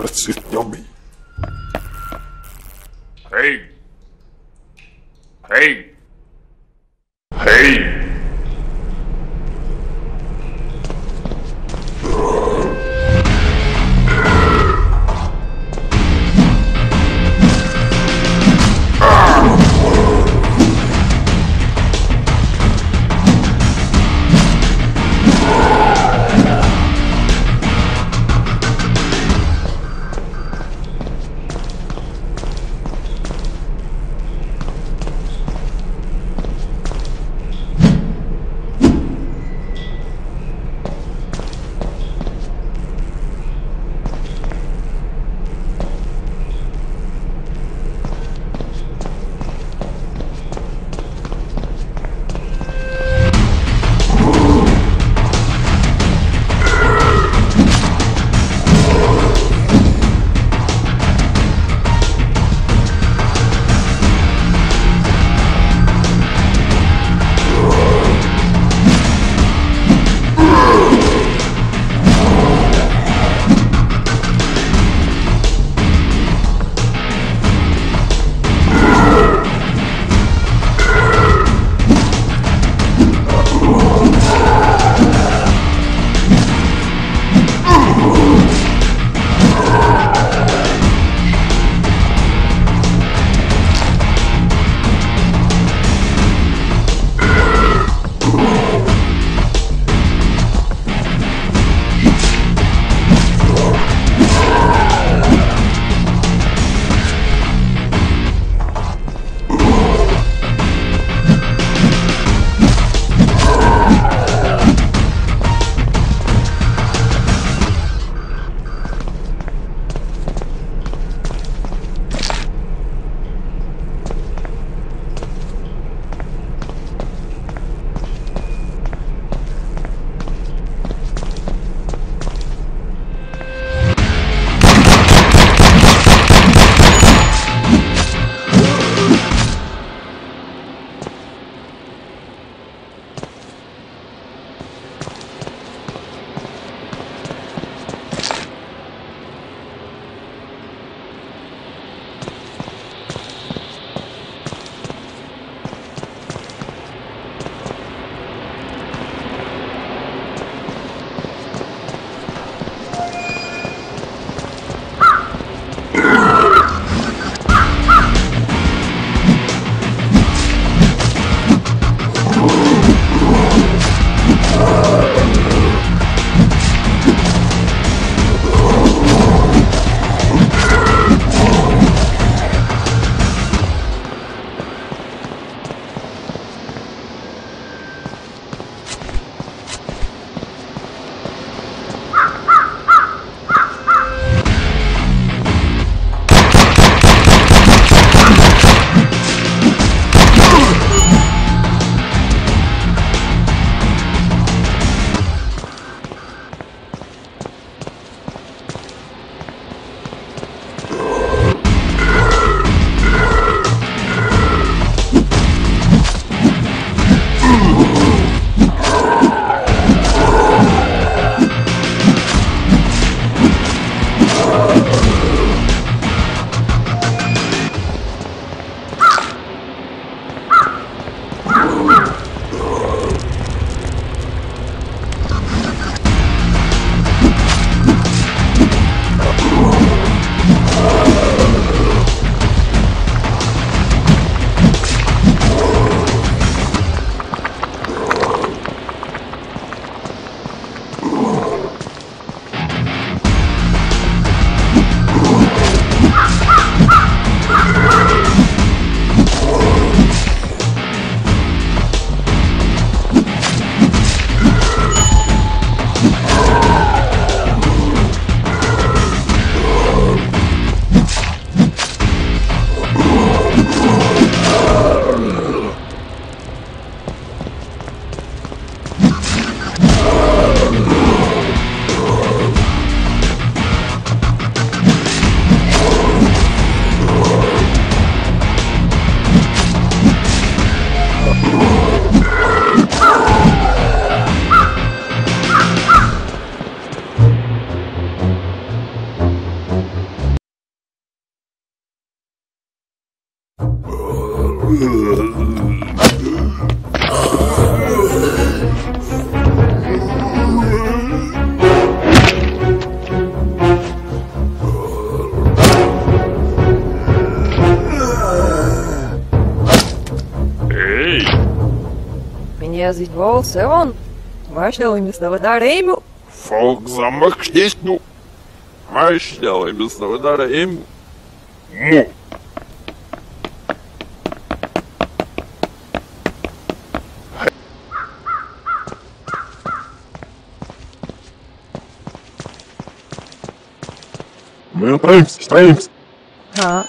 That's it, yummy. Hey! Hey! Hey! Меня звался он, Машлял Мясноводарему. Фолк замок честью, Машлял Мясноводарему. Му. Thanks. Huh?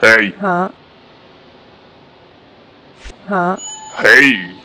Hey! Huh? Hey!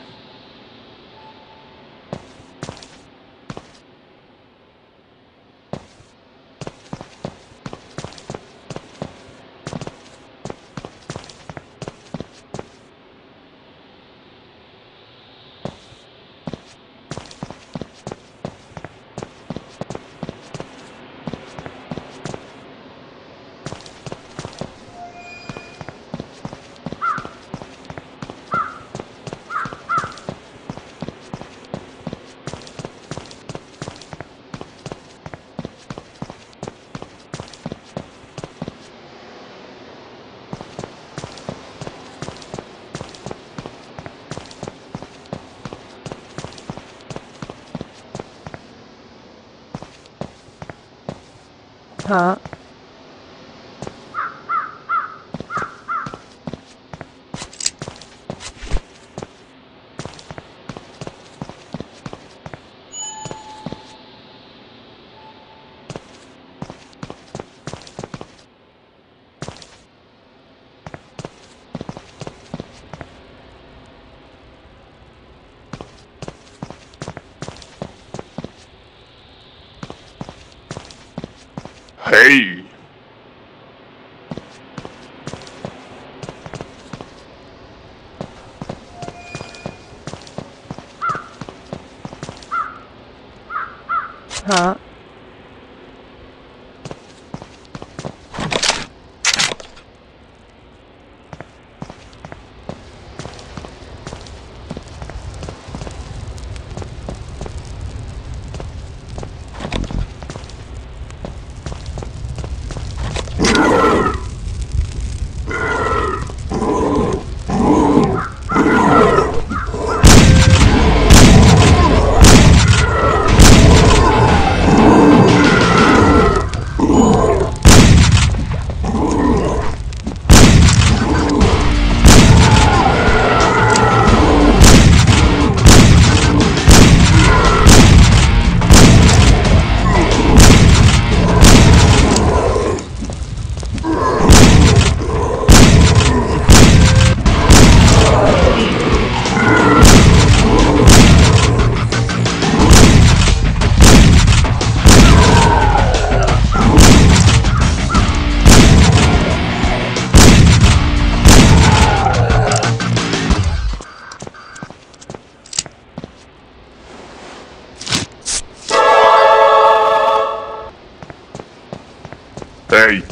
Huh? Hey!